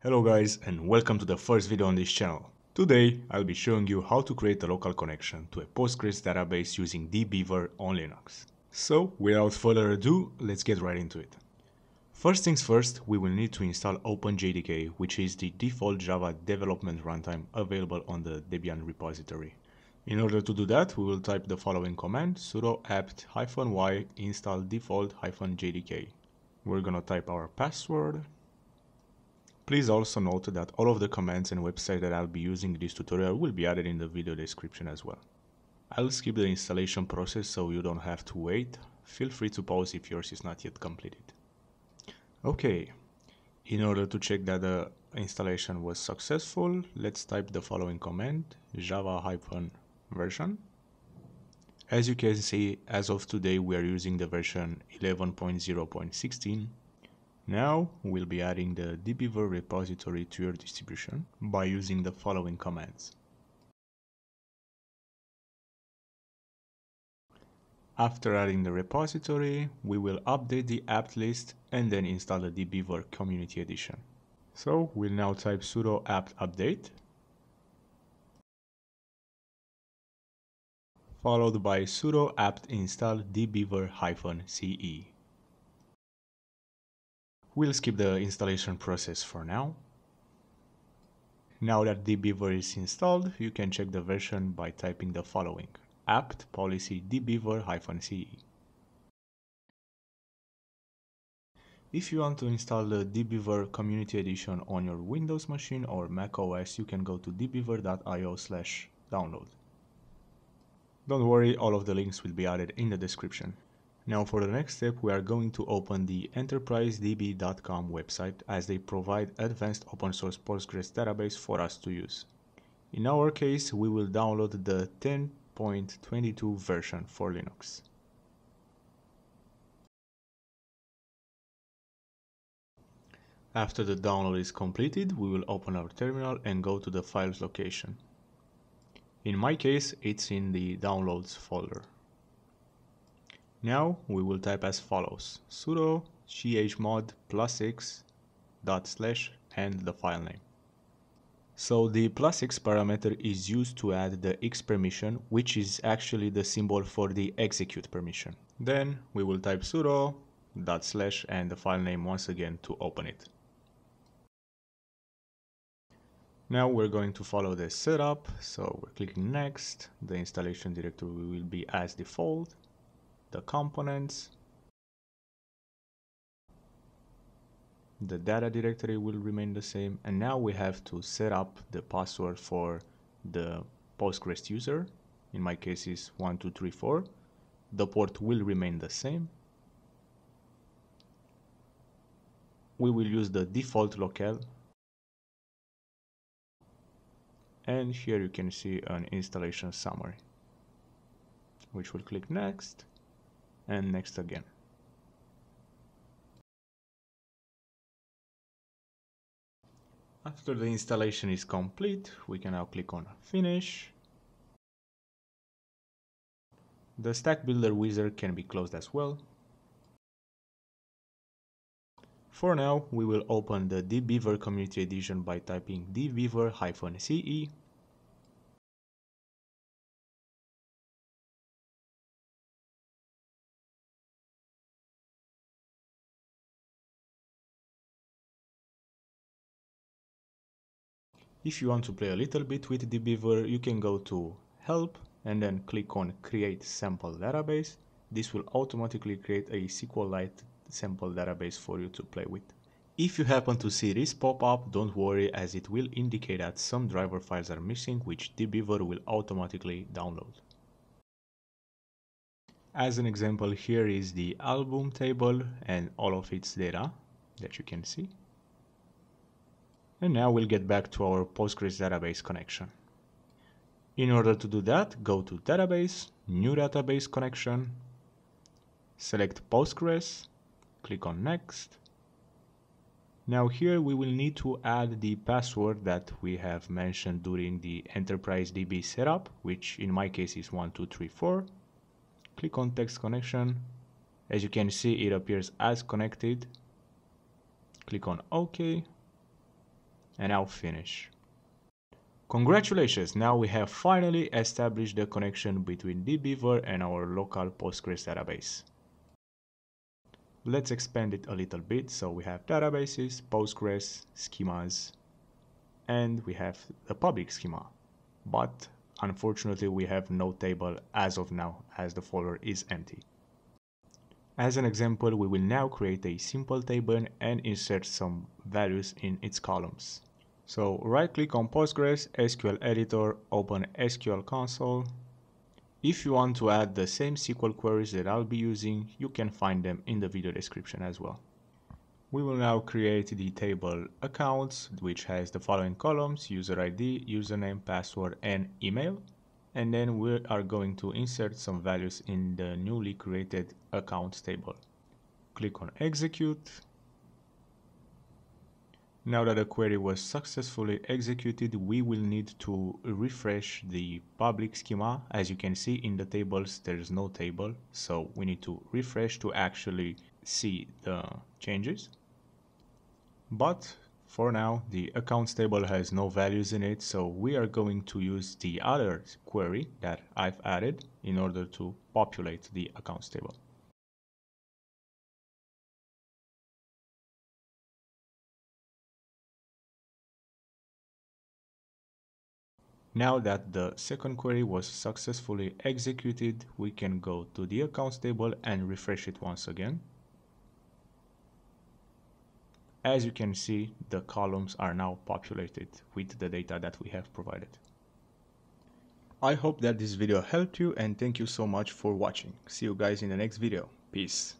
Hello guys, and welcome to the first video on this channel. Today I'll be showing you how to create a local connection to a Postgres database using DBeaver on Linux. So without further ado, let's get right into it. First things first, we will need to install openjdk, which is the default Java development runtime available on the Debian repository. In order to do that, we will type the following command: sudo apt-y install default-jdk. We're gonna type our password. Please also note that all of the commands and websites that I'll be using in this tutorial will be added in the video description as well. I'll skip the installation process so you don't have to wait. Feel free to pause if yours is not yet completed. Okay, in order to check that the installation was successful, let's type the following command: java-version. As you can see, as of today we are using the version 11.0.16. Now we'll be adding the DBeaver repository to your distribution by using the following commands. After adding the repository, we will update the apt list and then install the DBeaver Community Edition. So we'll now type sudo apt update, followed by sudo apt install dbeaver-ce. We'll skip the installation process for now. Now that DBeaver is installed, you can check the version by typing the following: apt policy dbeaver-ce. If you want to install the DBeaver Community Edition on your Windows machine or Mac OS, you can go to dbeaver.io/download. Don't worry, all of the links will be added in the description. Now for the next step, we are going to open the EnterpriseDB.com website, as they provide advanced open source Postgres database for us to use. In our case, we will download the 10.22 version for Linux. After the download is completed, we will open our terminal and go to the files location. In my case, it's in the downloads folder. Now we will type as follows: sudo chmod +x / and the file name. So the +x parameter is used to add the x permission, which is actually the symbol for the execute permission. Then we will type sudo / and the file name once again to open it. Now we're going to follow the setup, so we're clicking next. The installation directory will be as default. The components, the data directory will remain the same, and now we have to set up the password for the Postgres user. In my case is 1234. The port will remain the same. We will use the default locale, and here you can see an installation summary, which will click next and next again. After the installation is complete, we can now click on Finish. The Stack Builder wizard can be closed as well. For now, we will open the DBeaver Community Edition by typing dbeaver-ce. If you want to play a little bit with DBeaver, you can go to Help and then click on Create Sample Database. This will automatically create a SQLite sample database for you to play with. If you happen to see this pop up, don't worry, as it will indicate that some driver files are missing, which DBeaver will automatically download. As an example, here is the album table and all of its data that you can see. And now we'll get back to our Postgres database connection. In order to do that, go to Database, New Database Connection, select Postgres, click on Next. Now here we will need to add the password that we have mentioned during the EnterpriseDB setup, which in my case is 1234. Click on Text Connection. As you can see, it appears as connected. Click on OK. and I'll finish. Congratulations, now we have finally established the connection between DBeaver and our local Postgres database. Let's expand it a little bit, so we have databases, Postgres, schemas, and we have a public schema. But unfortunately, we have no table as of now, as the folder is empty. As an example, we will now create a simple table and insert some values in its columns. So right-click on Postgres, SQL Editor, open SQL Console. If you want to add the same SQL queries that I'll be using, you can find them in the video description as well. We will now create the table accounts, which has the following columns: user ID, username, password, and email. And then we are going to insert some values in the newly created accounts table. Click on Execute. Now that the query was successfully executed, we will need to refresh the public schema. As you can see in the tables, there is no table, so we need to refresh to actually see the changes. But for now, the accounts table has no values in it, so we are going to use the other query that I've added in order to populate the accounts table. Now that the second query was successfully executed, we can go to the accounts table and refresh it once again. As you can see, the columns are now populated with the data that we have provided. I hope that this video helped you, and thank you so much for watching. See you guys in the next video. Peace.